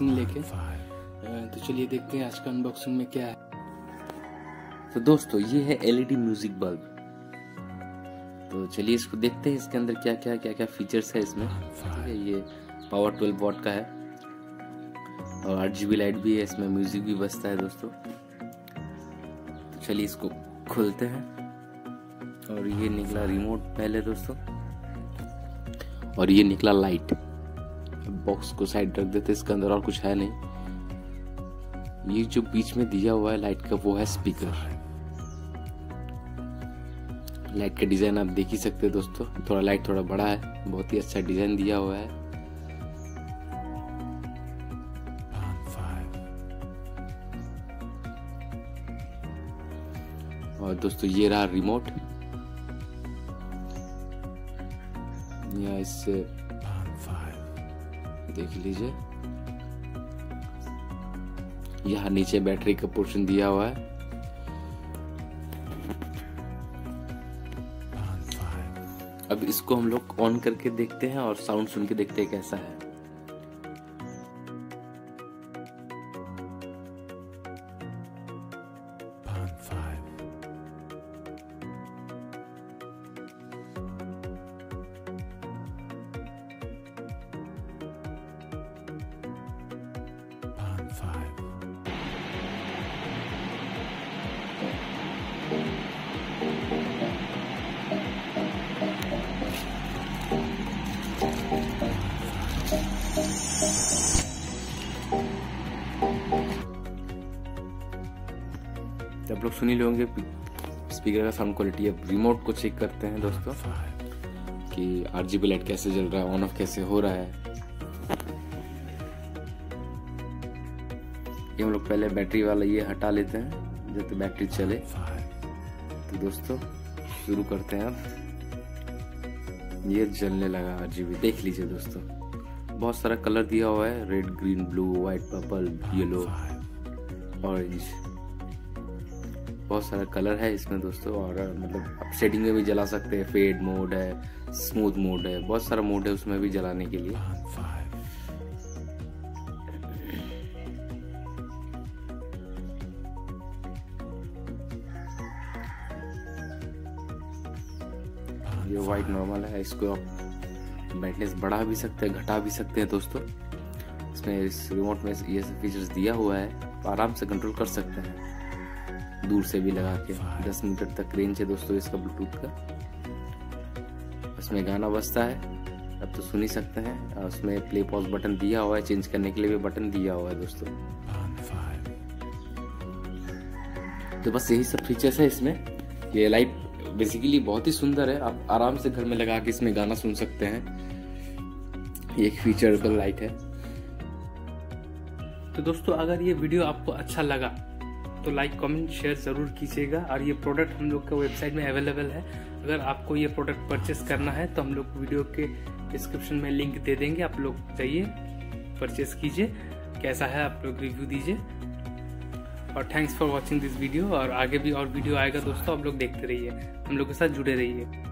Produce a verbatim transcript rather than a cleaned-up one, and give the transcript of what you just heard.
Unboxing लेके, तो चलिए देखते हैं आज का अनबॉक्सिंग में क्या है। तो दोस्तों ये है एलईडी म्यूजिक बल्ब, तो चलिए इसको देखते हैं इसके अंदर क्या क्या क्या क्या फीचर्स है इसमें। ये पावर ट्वेल्व वॉट का है और आठ जी बी लाइट भी है इसमें, म्यूजिक भी बजता है दोस्तों। तो चलिए इसको खोलते हैं। और ये निकला रिमोट पहले दोस्तों, और ये निकला लाइट। बॉक्स को साइड रख देते, इसके अंदर और कुछ है नहीं। ये जो बीच में दिया हुआ है लाइट का वो है स्पीकर। लाइट का डिज़ाइन आप देख ही सकते हैं दोस्तों, थोड़ा लाइट थोड़ा बड़ा है, बहुत ही अच्छा डिज़ाइन दिया हुआ है। और दोस्तों ये रहा रिमोट, यहाँ इससे देख लीजिए। यहाँ नीचे बैटरी का पोर्शन दिया हुआ है। अब इसको हम लोग ऑन करके देखते हैं और साउंड सुन के देखते हैं कैसा है। आप लोग सुन ही लोगे स्पीकर का साउंड क्वालिटी। अब रिमोट को चेक करते हैं दोस्तों कि आरजीबी लाइट कैसे जल रहा है, ऑन ऑफ कैसे हो रहा है। ये हम लोग पहले बैटरी वाला ये हटा लेते हैं जब तक बैटरी चले। तो दोस्तों शुरू करते हैं। अब ये जलने लगा आरजीबी, देख लीजिए दोस्तों। बहुत सारा कलर दिया हुआ है, red, green, blue, white, purple, yellow, orange, बहुत सारा कलर है इसमें दोस्तों। और मतलब आप सेटिंग में भी जला सकते हैं, फेड मोड है, स्मूथ मोड है, बहुत सारा मोड है उसमें भी जलाने के लिए। ये व्हाइट नॉर्मल है, इसको आप ब्राइटनेस बढ़ा भी सकते हैं, घटा भी सकते हैं दोस्तों। इसमें इस रिमोट में ये सब फीचर्स दिया हुआ है, आराम से कंट्रोल कर सकते हैं दूर से भी लगा के। दस मीटर तक रेंज है दोस्तों इसका ब्लूटूथ का। इसमें गाना बजता है, अब तो सुन ही सकते हैं। और उसमें प्ले पॉज बटन दिया हुआ है, चेंज करने के लिए भी बटन दिया हुआ है दोस्तों। तो बस यही सब फीचर्स है इसमें। ये लाइट बेसिकली बहुत ही सुंदर है, आप आराम से घर में लगा के इसमें गाना सुन सकते हैं। ये एक फीचरेबल लाइट है। तो दोस्तों अगर ये वीडियो आपको अच्छा लगा तो लाइक, कमेंट, शेयर ज़रूर कीजिएगा। और ये प्रोडक्ट हम लोग का वेबसाइट में अवेलेबल है, अगर आपको ये प्रोडक्ट परचेस करना है तो हम लोग वीडियो के डिस्क्रिप्शन में लिंक दे देंगे। आप लोग जाइए, परचेस कीजिए, कैसा है आप लोग रिव्यू दीजिए। और thanks for watching this video. और आगे भी और वीडियो आएगा दोस्तों, आप लोग देखते रहिए, हम लोग के साथ जुड़े रहिए।